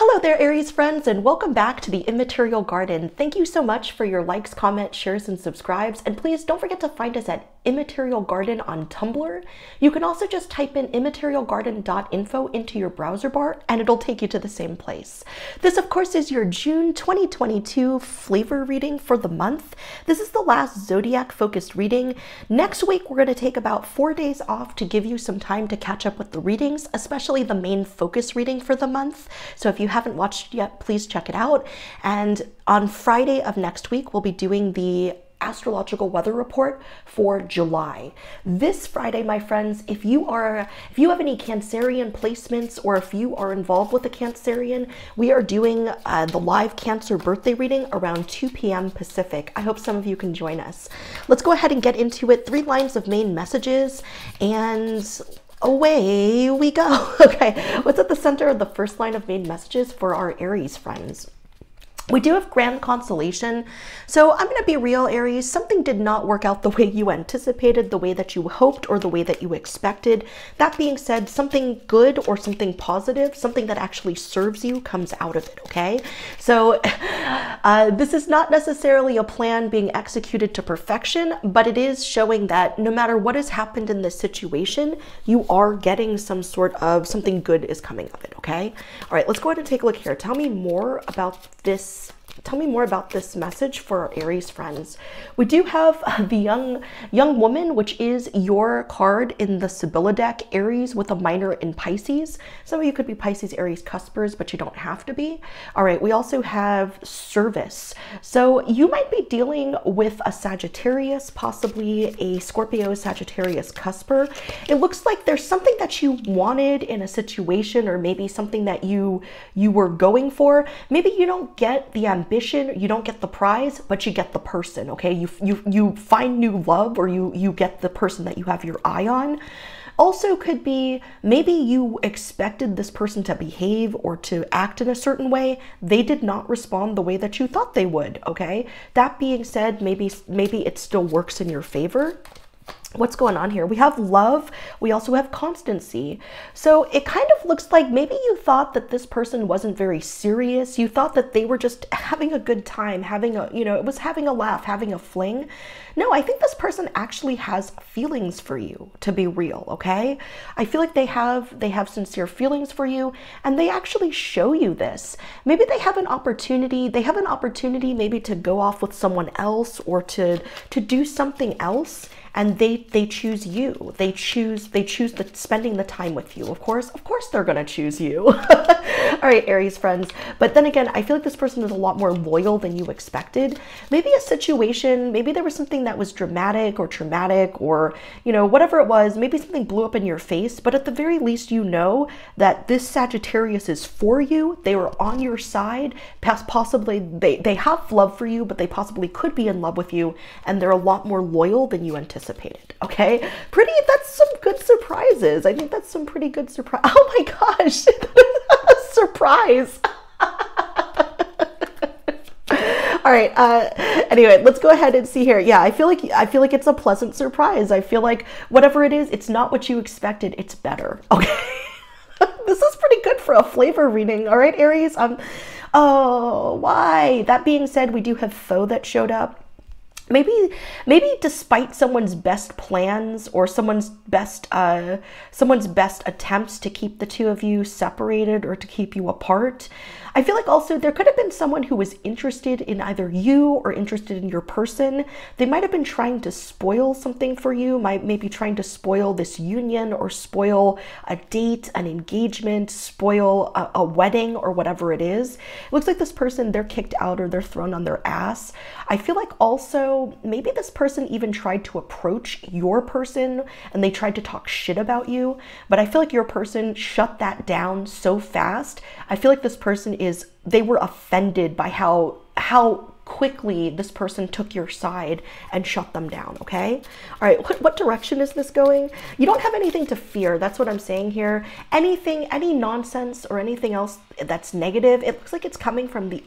Hello there, Aries friends, and welcome back to the Immaterial Garden. Thank you so much for your likes, comments, shares, and subscribes. And please don't forget to find us at Immaterial Garden on Tumblr. You can also just type in immaterialgarden.info into your browser bar, and it'll take you to the same place. This, of course, is your June 2022 flavor reading for the month. This is the last zodiac-focused reading. Next week, we're going to take about 4 days off to give you some time to catch up with the readings, especially the main focus reading for the month. So if you haven't watched yet, please check it out. And on Friday of next week, we'll be doing the Astrological Weather Report for July. This Friday, my friends, if you have any Cancerian placements, or if you are involved with a Cancerian, we are doing the live Cancer birthday reading around 2 p.m. Pacific. I hope some of you can join us. Let's go ahead and get into it. 3 lines of main messages, and away we go. Okay, what's at the center of the first line of main messages for our Aries friends? We do have grand consolation. So I'm going to be real, Aries. Something did not work out the way you anticipated, the way that you hoped, or the way that you expected. That being said, something good or something positive, something that actually serves you, comes out of it, okay? So this is not necessarily a plan being executed to perfection, but it is showing that no matter what has happened in this situation, you are getting some sort of something good is coming of it, okay? All right, let's go ahead and take a look here. Tell me more about this message for our Aries friends. We do have the young woman, which is your card in the Sibylla deck, Aries with a minor in Pisces. Some of you could be Pisces, Aries, Cuspers, but you don't have to be. All right, we also have service. So you might be dealing with a Sagittarius, possibly a Scorpio, Sagittarius, Cusper. It looks like there's something that you wanted in a situation, or maybe something that you were going for. Maybe you don't get the ambition, you don't get the prize, but you get the person, okay? You find new love, or you get the person that you have your eye on. Also could be maybe you expected this person to behave or to act in a certain way. They did not respond the way that you thought they would, okay? That being said, maybe it still works in your favor. What's going on here? We have love. We also have constancy. So it kind of looks like maybe you thought that this person wasn't very serious. You thought that they were just having a good time, having a, you know, it was having a laugh, having a fling. No, I think this person actually has feelings for you, to be real, okay? I feel like they have sincere feelings for you, and they actually show you this. Maybe they have an opportunity. They have an opportunity maybe to go off with someone else, or to do something else, and they choose you. They choose spending the time with you. Of course they're gonna choose you. All right, Aries friends. But then again, I feel like this person is a lot more loyal than you expected. Maybe a situation, maybe there was something that was dramatic or traumatic, or, you know, whatever it was, maybe something blew up in your face, but at the very least, you know that this Sagittarius is for you. They were on your side. Possibly they have love for you, but they possibly could be in love with you, and they're a lot more loyal than you anticipated, okay? That's some good surprises. I think that's some pretty good surprise. Oh my gosh, surprise. All right, anyway, let's go ahead and see here. Yeah, I feel like it's a pleasant surprise. I feel like whatever it is, it's not what you expected, it's better, okay? This is pretty good for a flavor reading. All right, Aries, oh, why? That being said, we do have foe that showed up. Maybe despite someone's best plans, or someone's best attempts to keep the two of you separated, or to keep you apart, I feel like also there could have been someone who was interested in either you or interested in your person. They might have been trying to spoil something for you, maybe trying to spoil this union, or spoil a date, an engagement, spoil a wedding, or whatever it is. It looks like this person, they're kicked out, or they're thrown on their ass. I feel like also maybe this person even tried to approach your person, and they tried to talk shit about you, but I feel like your person shut that down so fast. I feel like this person is, they were offended by how quickly this person took your side and shut them down, okay? All right, what direction is this going? You don't have anything to fear. That's what I'm saying here. Any nonsense or anything else that's negative, it looks like it's coming from the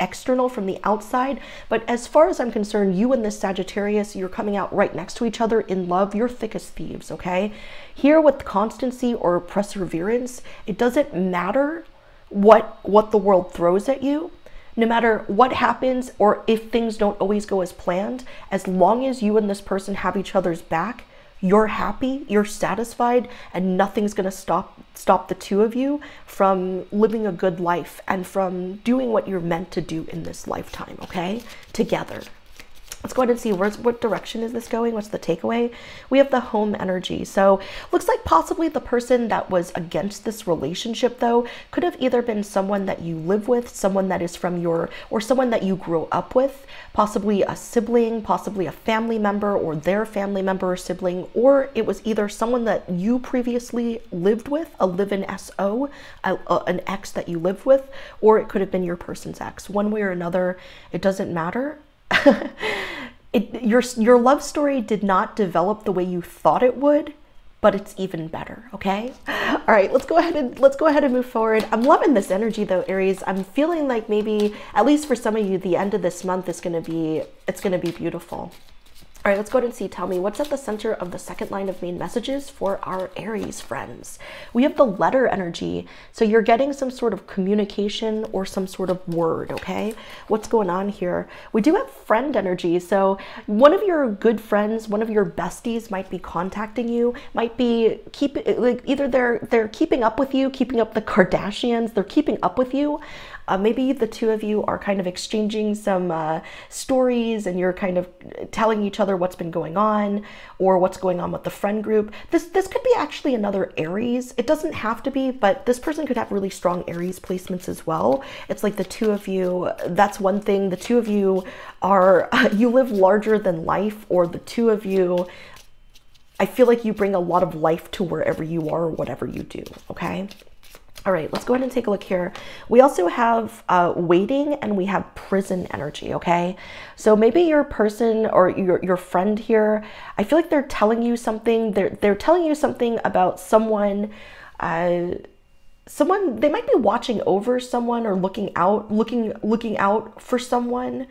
external, from the outside. But as far as I'm concerned, you and this Sagittarius, you're coming out right next to each other in love. You're thick as thieves, okay? Here with constancy or perseverance, it doesn't matter what the world throws at you, no matter what happens or if things don't always go as planned, as long as you and this person have each other's back, you're happy, you're satisfied, and nothing's gonna stop the two of you from living a good life and from doing what you're meant to do in this lifetime, okay? Together. Let's go ahead and see what direction is this going? What's the takeaway? We have the home energy. So looks like possibly the person that was against this relationship though could have either been someone that you live with, someone that is from your, or someone that you grew up with, possibly a sibling, possibly a family member or their family member or sibling, or it was either someone that you previously lived with, a live-in SO, an ex that you lived with, or it could have been your person's ex. One way or another, it doesn't matter. Your love story did not develop the way you thought it would, but it's even better, okay? All right, let's go ahead and move forward. I'm loving this energy though, Aries. I'm feeling like maybe, at least for some of you, the end of this month is gonna be beautiful. All right, let's go ahead and see. Tell me what's at the center of the second line of main messages for our Aries friends. We have the letter energy. So you're getting some sort of communication or some sort of word, okay? What's going on here? We do have friend energy. So one of your good friends, one of your besties might be contacting you, might be either they're keeping up with you, keeping up the Kardashians, they're keeping up with you. Maybe the two of you are kind of exchanging some stories and you're kind of telling each other what's been going on or what's going on with the friend group. This could be actually another Aries. It doesn't have to be, but this person could have really strong Aries placements as well. It's like the two of you, that's one thing. The two of you are, you live larger than life, or the two of you, I feel like you bring a lot of life to wherever you are or whatever you do, okay? All right, let's go ahead and take a look here. We also have waiting and we have prison energy, okay? So maybe your person or your friend here, I feel like they're telling you something. They're telling you something about someone, they might be watching over someone or looking out for someone.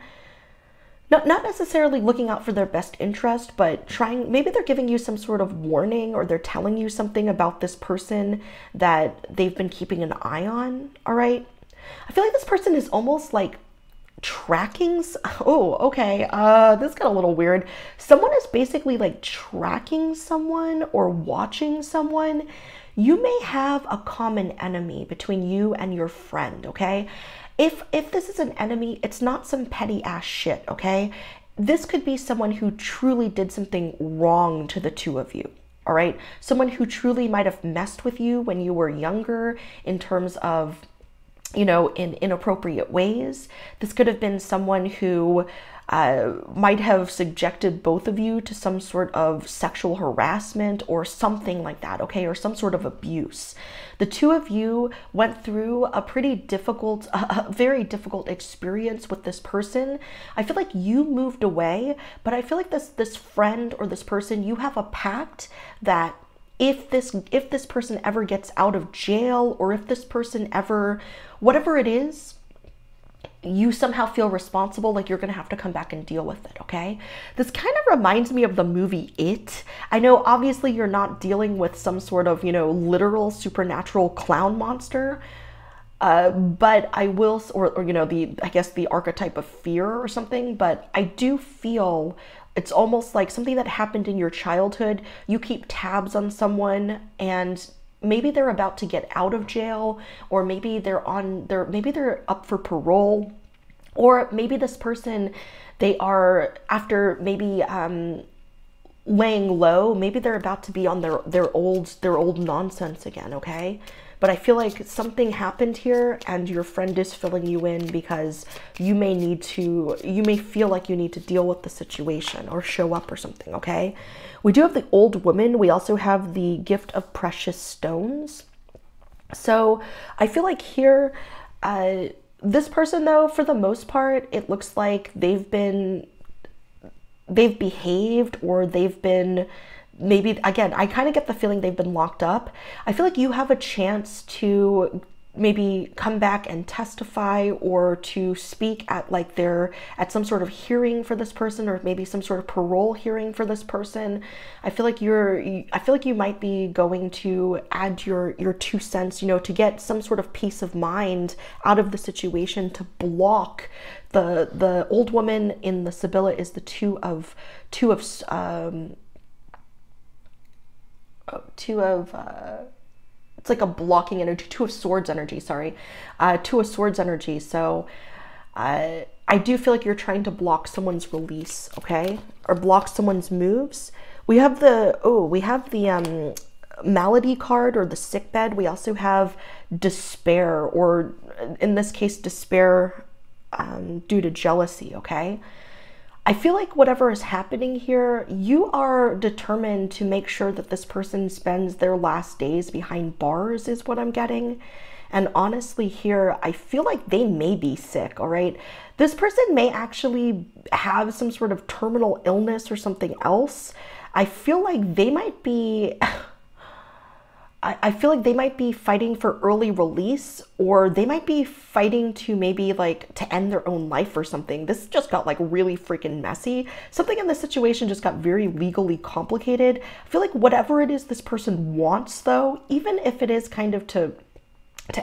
Not necessarily looking out for their best interest, but trying, maybe they're giving you some sort of warning or they're telling you something about this person that they've been keeping an eye on, all right? I feel like this person is almost like tracking, oh, okay, this got a little weird. Someone is basically like tracking someone or watching someone. You may have a common enemy between you and your friend, okay? If this is an enemy, it's not some petty ass shit, okay? This could be someone who truly did something wrong to the two of you, all right? Someone who truly might have messed with you when you were younger in terms of, you know, in inappropriate ways. This could have been someone who might have subjected both of you to some sort of sexual harassment or something like that, okay, or some sort of abuse. The two of you went through a pretty difficult, a very difficult experience with this person. I feel like you moved away, but I feel like this friend or this person, you have a pact that if this person ever gets out of jail or if this person ever, whatever it is, you somehow feel responsible, like you're gonna have to come back and deal with it, okay? This kind of reminds me of the movie It. I know obviously you're not dealing with some sort of, you know, literal supernatural clown monster, but I will, or you know, I guess the archetype of fear or something, but I do feel it's almost like something that happened in your childhood. You keep tabs on someone and maybe they're about to get out of jail, or maybe they're up for parole, or maybe this person, they are after maybe laying low, maybe they're about to be on their old nonsense again, okay? But I feel like something happened here and your friend is filling you in because you may feel like you need to deal with the situation or show up or something, okay? We do have the old woman. We also have the gift of precious stones. So I feel like here, this person though, for the most part, it looks like they've behaved or they've been, maybe, again, I kind of get the feeling they've been locked up. I feel like you have a chance to maybe come back and testify or to speak at at some sort of hearing for this person, or maybe some sort of parole hearing for this person. I feel like you might be going to add your 2 cents, you know, to get some sort of peace of mind out of the situation, to block the old woman in the Sibylla is the it's like a blocking energy, two of swords energy. So I do feel like you're trying to block someone's release, okay? Or block someone's moves. We have the, we have the malady card or the sick bed. We also have despair, or in this case, despair due to jealousy, okay? I feel like whatever is happening here, you are determined to make sure that this person spends their last days behind bars, is what I'm getting. And honestly here, I feel like they may be sick, all right? This person may actually have some sort of terminal illness or something else. I feel like they might be... I feel like they might be fighting for early release, or they might be fighting to maybe to end their own life or something. This just got really freaking messy. Something in this situation just got very legally complicated. I feel like whatever it is this person wants, though, even if it is kind of to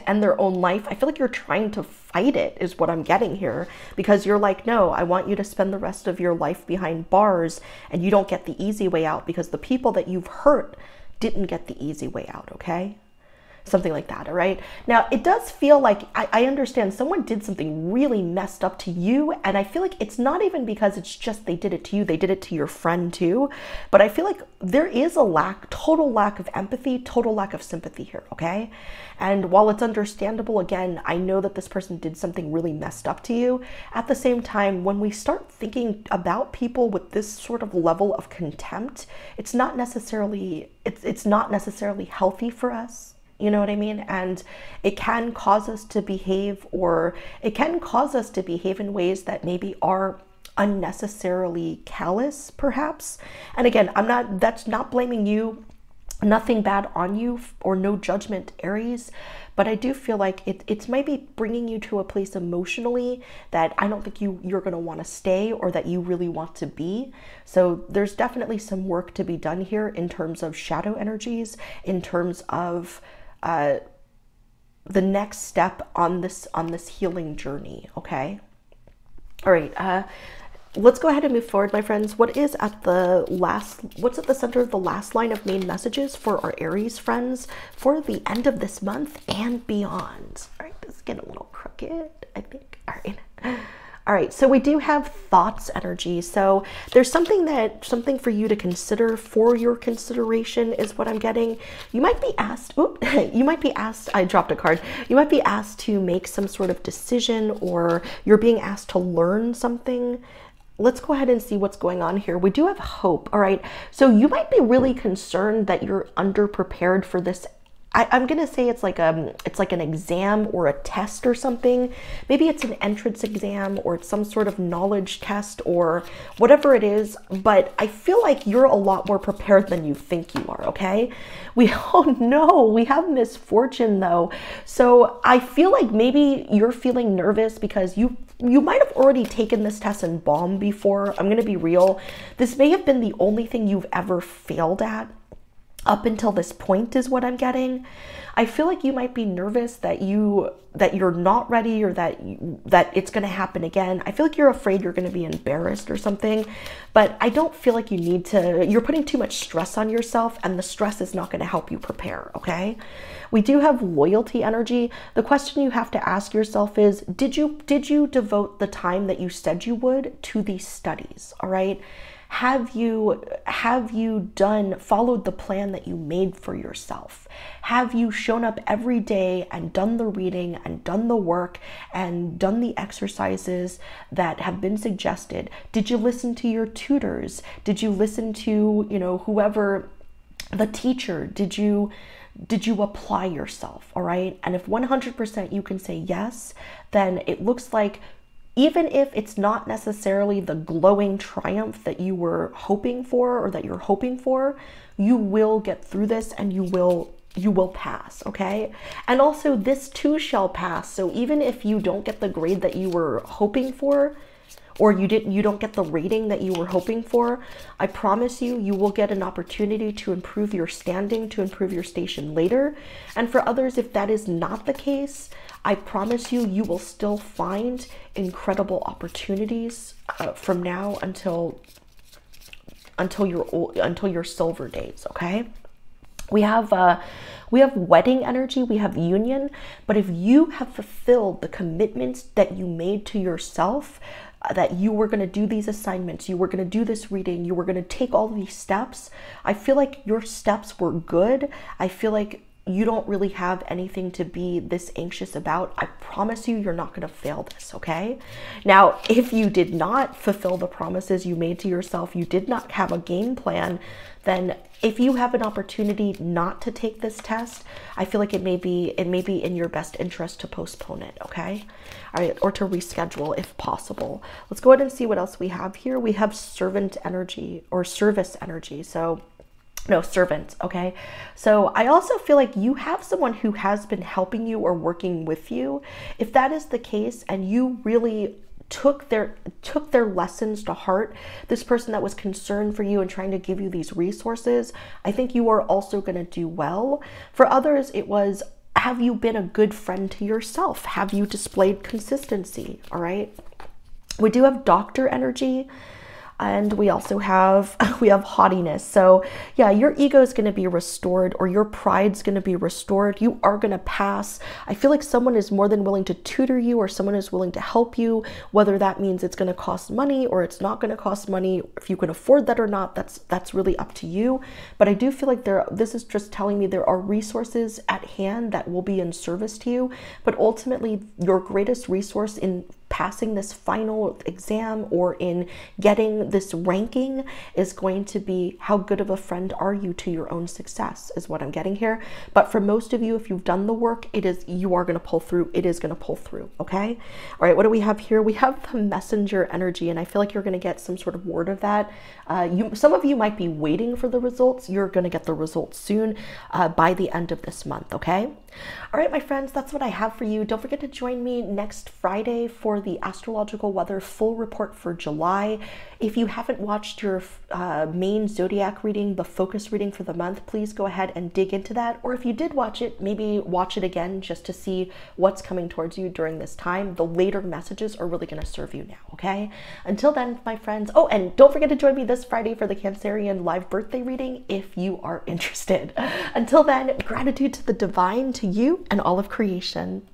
end their own life, I feel like you're trying to fight it, is what I'm getting here, because you're like, no, I want you to spend the rest of your life behind bars, and you don't get the easy way out because the people that you've hurt didn't get the easy way out, okay? Something like that, all right? Now, it does feel like, I understand someone did something really messed up to you, and I feel like it's not even because it's just they did it to you, they did it to your friend too, but I feel like there is a total lack of empathy, total lack of sympathy here, okay? And while it's understandable, again, I know that this person did something really messed up to you. At the same time, when we start thinking about people with this sort of level of contempt, it's not necessarily, it's not necessarily healthy for us. You know what I mean? And it can cause us to behave, or it can cause us to behave in ways that maybe are unnecessarily callous, perhaps. And again, that's not blaming you, nothing bad on you, or no judgment, Aries. But I do feel like it's maybe bringing you to a place emotionally that I don't think you're going to want to stay, or that you really want to be. So there's definitely some work to be done here in terms of shadow energies, in terms of... the next step on this healing journey, okay? All right, let's go ahead and move forward, my friends. What's at the center of the last line of main messages for our Aries friends for the end of this month and beyond? All right, this is getting a little crooked, I think. All right. All right, so we do have thoughts energy. So there's something for you to consider, for your consideration, is what I'm getting. You might be asked, I dropped a card. You might be asked to make some sort of decision, or you're being asked to learn something. Let's go ahead and see what's going on here. We do have hope, all right? So you might be really concerned that you're underprepared for this. I'm gonna say it's like an exam or a test or something. Maybe it's an entrance exam, or it's some sort of knowledge test, or whatever it is, but I feel like you're a lot more prepared than you think you are, okay? We have misfortune though. So I feel like maybe you're feeling nervous because you might have already taken this test and bombed before. I'm gonna be real. This may have been the only thing you've ever failed at up until this point, is what I'm getting. I feel like you might be nervous that you're not ready, or that it's going to happen again. I feel like you're afraid you're going to be embarrassed or something, but I don't feel like you need to. You're putting too much stress on yourself, and the stress is not going to help you prepare, okay? We do have loyalty energy. The question you have to ask yourself is, did you devote the time that you said you would to these studies, all right? Have you followed the plan that you made for yourself? Have you shown up every day and done the reading and done the work and done the exercises that have been suggested? Did you listen to your tutors? Did you listen to, you know, whoever, the teacher? Did you apply yourself? All right. And if 100% you can say yes, then it looks like, even if it's not necessarily the glowing triumph that you were hoping for, or that you're hoping for, you will get through this, and you will you will pass, okay? And also, this too shall pass. So even if you don't get the grade that you were hoping for, or you don't get the rating that you were hoping for, I promise you, you will get an opportunity to improve your standing, to improve your station later. And for others, if that is not the case, I promise you, you will still find incredible opportunities from now until your silver days, okay? We have wedding energy, we have union, but if you have fulfilled the commitments that you made to yourself, that you were going to do these assignments, you were going to do this reading, you were going to take all these steps, I feel like your steps were good. I feel like you don't really have anything to be this anxious about. I promise you, you're not going to fail this, okay? Now, if you did not fulfill the promises you made to yourself, you did not have a game plan, then if you have an opportunity not to take this test, I feel like it may be in your best interest to postpone it, okay? All right, or to reschedule if possible. Let's go ahead and see what else we have here. We have servant energy or service energy. So no, servants, okay? So I also feel like you have someone who has been helping you or working with you. If that is the case and you really took their lessons to heart, this person that was concerned for you and trying to give you these resources, I think you are also going to do well. For others, it was, have you been a good friend to yourself? Have you displayed consistency, all right? We do have doctor energy. And we also have, haughtiness. So yeah, your ego is going to be restored, or your pride's going to be restored. You are going to pass. I feel like someone is more than willing to tutor you, or someone is willing to help you, whether that means it's going to cost money or it's not going to cost money. If you can afford that or not, that's really up to you. But I do feel like this is just telling me there are resources at hand that will be in service to you. But ultimately, your greatest resource in passing this final exam or in getting this ranking is going to be how good of a friend are you to your own success, is what I'm getting here. But for most of you, if you've done the work, you are going to pull through. It is going to pull through, okay? All right, what do we have here? We have the messenger energy, and I feel like you're going to get some sort of word of that. Some of you might be waiting for the results. You're going to get the results soon, by the end of this month, okay? All right, my friends, that's what I have for you. Don't forget to join me next Friday for the astrological weather full report for July. If you haven't watched your main zodiac reading, the focus reading for the month, please go ahead and dig into that. Or if you did watch it, maybe watch it again just to see what's coming towards you during this time. The later messages are really going to serve you now, okay? Until then, my friends. Oh, and don't forget to join me this Friday for the Cancerian live birthday reading if you are interested. Until then, gratitude to the divine, to you, and all of creation.